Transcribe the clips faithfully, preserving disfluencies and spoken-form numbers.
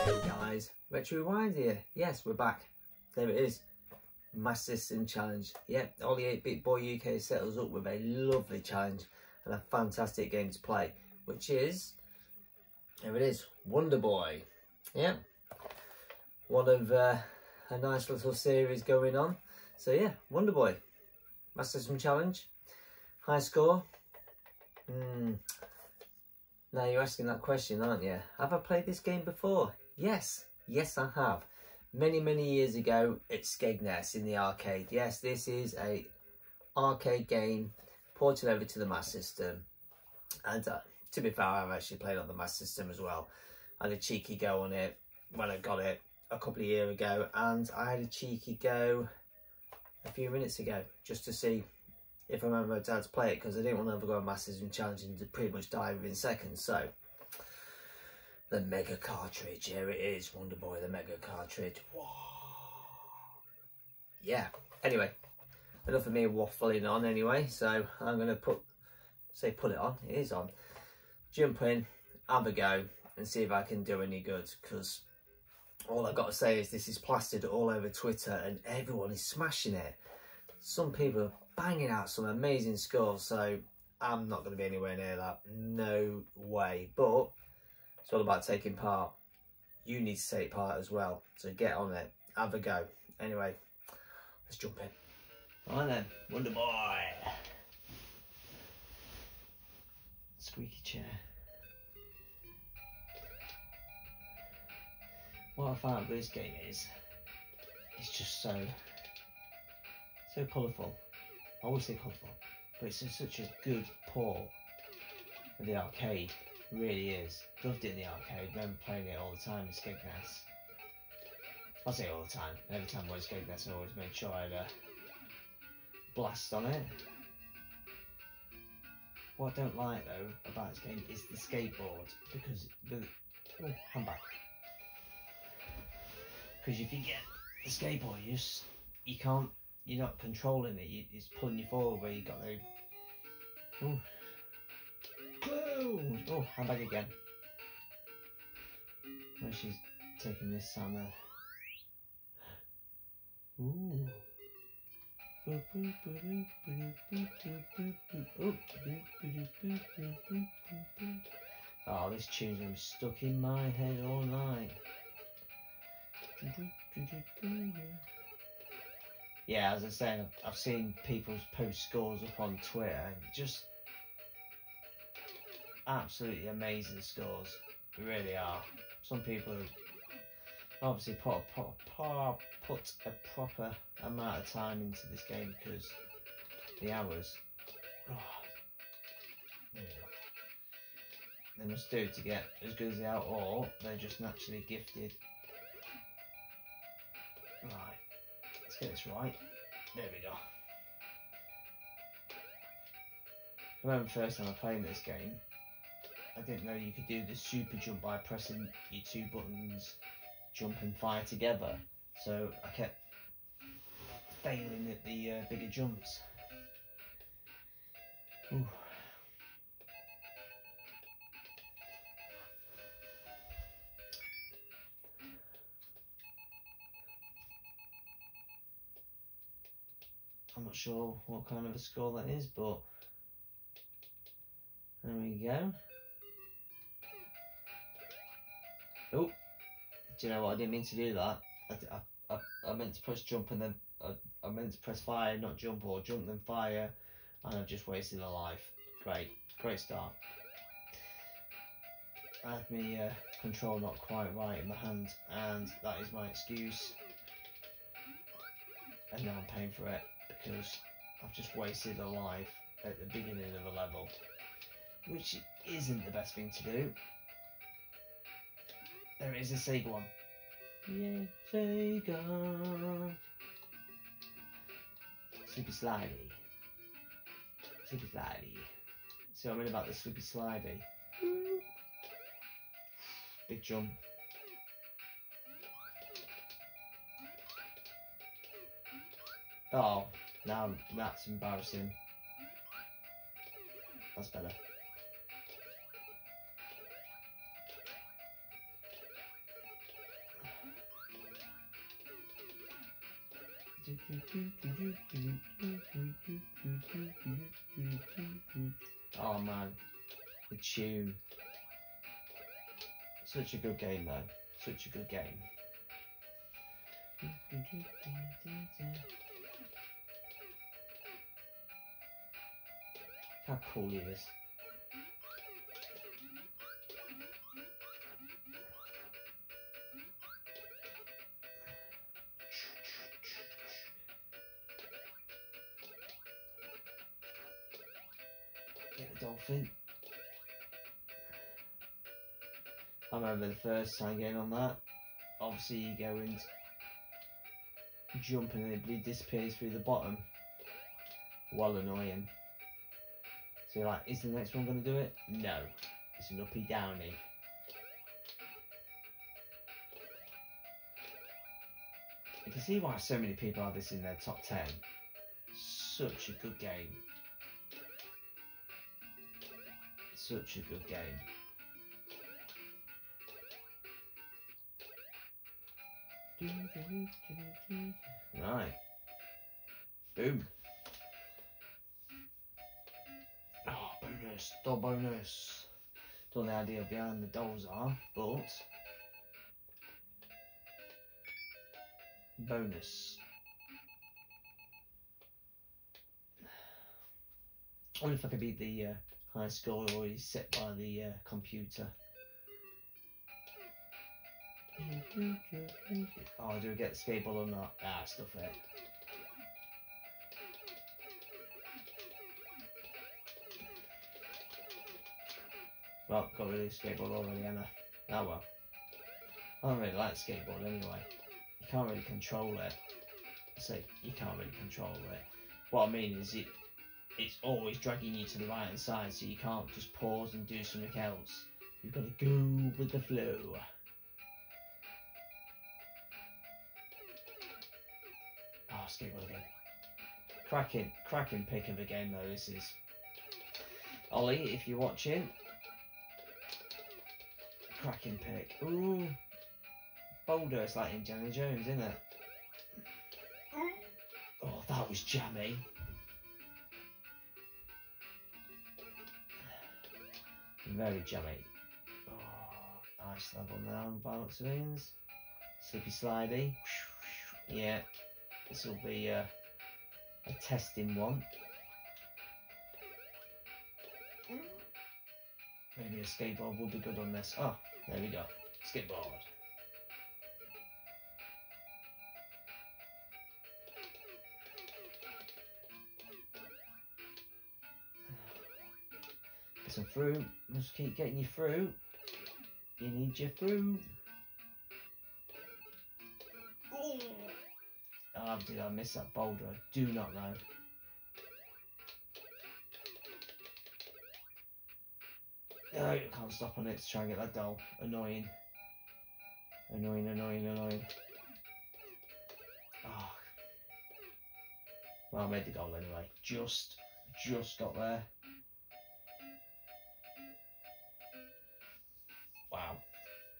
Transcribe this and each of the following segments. Hey guys, RetroRewind here. Yes, we're back. There it is. Master System challenge. Yeah, Ollie eight bit Boy U K set us up with a lovely challenge and a fantastic game to play, which is, there it is, Wonder Boy. Yeah, one of uh, a nice little series going on. So yeah, Wonder Boy, Master System challenge, high score. Hmm. Now you're asking that question, aren't you? Have I played this game before? Yes, yes I have. Many, many years ago at Skegness in the arcade. Yes, this is a arcade game ported over to the Master System. And uh, to be fair, I've actually played on the Master System as well. I had a cheeky go on it when I got it a couple of years ago. And I had a cheeky go a few minutes ago just to see if I remember how to play it, because I didn't want to overgo a Master System challenge and pretty much die within seconds. So... the Mega Cartridge, here it is, Wonder Boy, the Mega Cartridge. Whoa. Yeah, anyway, enough of me waffling on anyway, so I'm going to put, say put it on, it is on. Jump in, have a go, and see if I can do any good, because all I've got to say is this is plastered all over Twitter and everyone is smashing it. Some people are banging out some amazing scores, so I'm not going to be anywhere near that, no way, but... it's all about taking part. You need to take part as well. So get on it. Have a go. Anyway, let's jump in. All right then, Wonder Boy. Squeaky chair. What I found with this game is, it's just so, so colourful. I always say colourful, but it's in such a good pull for the arcade. Really is. Loved it in the arcade. Remember playing it all the time in Skegness. I say all the time. Every time I was in Skegness, I always made sure I had a blast on it. What I don't like though about this game is the skateboard, because the oh, I'm back. Because if you get the skateboard, you just, you can't. You're not controlling it. You, it's pulling you forward where you got the. Oh. Oh, I'm back again. Well, she's taking this summer. Ooh. Oh. Oh, this tune's gonna be stuck in my head all night. Yeah, as I was saying, I've seen people's post scores up on Twitter. Just absolutely amazing scores, they really are. Some people have obviously put a, put, a, put a proper amount of time into this game, because the hours, oh, they must do to get as good as they are, or they're just naturally gifted. Right, let's get this right. There we go. I remember the first time I played this game, I didn't know you could do the super jump by pressing your two buttons, jump and fire together. So I kept failing at the uh, bigger jumps. Ooh. I'm not sure what kind of a score that is, but there we go. Oh, do you know what? I didn't mean to do that. I, I, I meant to press jump and then I, I meant to press fire, not jump, or jump then fire, and I've just wasted a life. Great, great start. I had my uh, control not quite right in my hand, and that is my excuse. And now I'm paying for it because I've just wasted a life at the beginning of a level, which isn't the best thing to do. There is a Sega one. Yeah, Sega. Sleepy Slidey. Sleepy Slidey. See what I mean about the Sleepy Slidey? Mm. Big jump. Oh, Now that's embarrassing. That's better. Oh man, the tune. Such a good game though, such a good game. How cool it is. Dolphin. I remember the first time getting on that. Obviously, you go and jump and it disappears through the bottom. Well, annoying. So, you're like, is the next one going to do it? No, it's an uppy downy. You can see why so many people have this in their top ten. Such a good game. Such a good game. Right. Boom. Oh, bonus. The bonus. Don't know the idea behind the dolls are, but... bonus. I wonder if I could beat the... Uh, high score already set by the uh, computer. Oh, do we get the skateboard or not? Ah, stuff it. Well, got rid of the skateboard already, Anna. Oh well. I don't really like the skateboard anyway. You can't really control it. I say, you can't really control it. What I mean is it. It's always dragging you to the right hand side, so you can't just pause and do something else. You've got to go with the flow. Oh, skateboard again. Cracking, cracking pick of a game though, this is. Ollie, if you're watching. Cracking pick. Ooh. Boulder, it's like Indiana Jones, isn't it? Oh, that was jammy. Very jammy. Oh, nice level now by the looks of things. Slippy slidey. Yeah, this will be a, a testing one. Maybe a skateboard will be good on this. Oh, there we go. Skateboard. Through, must keep getting you through. You need your through. Oh, oh, did I miss that boulder? I do not know. No, I can't stop on it to try and get that doll. Annoying. Annoying, annoying, annoying. Oh. Well, I made the goal anyway. Just, just got there.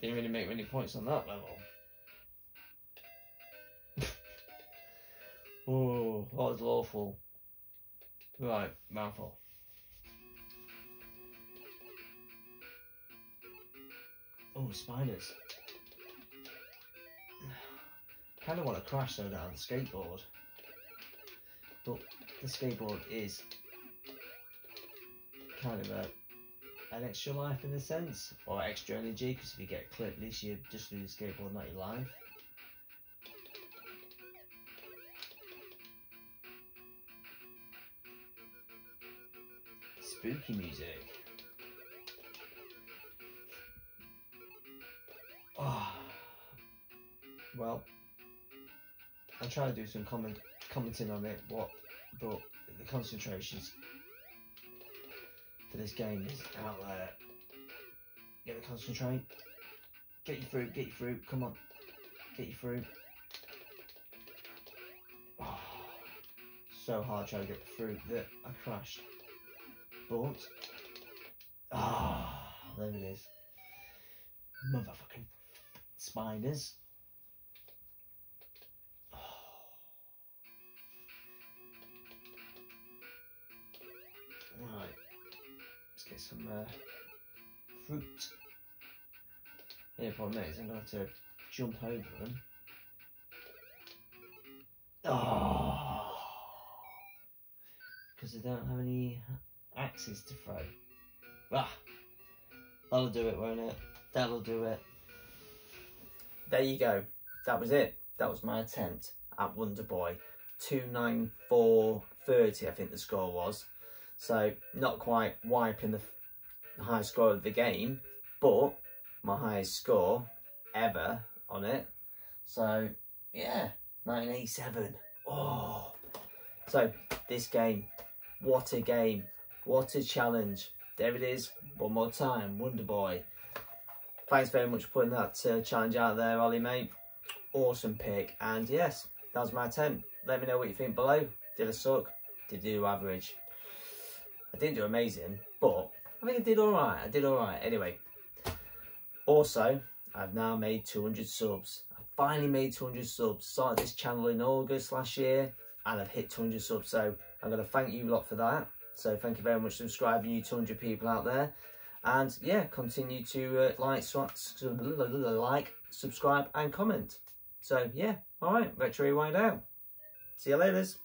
Didn't really make many points on that level. Oh, that was awful. Right, mouthful. Oh, spiders. Kind of want to crash though down the skateboard. But the skateboard is kind of a... an extra life in a sense, or extra energy, because if you get clipped, at least you just lose the skateboard, not your life. Spooky music. Oh. Well, I'll try to do some comment commenting on it, what, but the concentration's for this game is out there. You gotta concentrate. Get you through, get you through, come on. Get you through. Oh, so hard trying to get through that I crashed. But ah, oh, there it is. Motherfucking spiders. Oh. Right, let's get some uh, fruit. Yeah, problem is I'm gonna have to jump over them. Oh, because I don't have any axes to throw. Ah, that'll do it, won't it? That'll do it. There you go. That was it. That was my attempt at Wonder Boy. two ninety-four thirty, I think the score was. So, not quite wiping the, the highest score of the game, but my highest score ever on it. So, yeah, nineteen eighty-seven. Oh. So, this game, what a game. What a challenge. There it is. One more time. Wonder Boy. Thanks very much for putting that uh, challenge out there, Ollie, mate. Awesome pick. And yes, that was my attempt. Let me know what you think below. Did I suck? Did I do average? I didn't do amazing, but I think I did all right. I did all right. Anyway, also, I've now made two hundred subs. I finally made two hundred subs. Started this channel in August last year, and I've hit two hundred subs. So I'm going to thank you lot for that. So thank you very much for subscribing, you two hundred people out there. And yeah, continue to uh, like, sw like, subscribe and comment. So yeah, all right, Retro Rewind out. See you laters.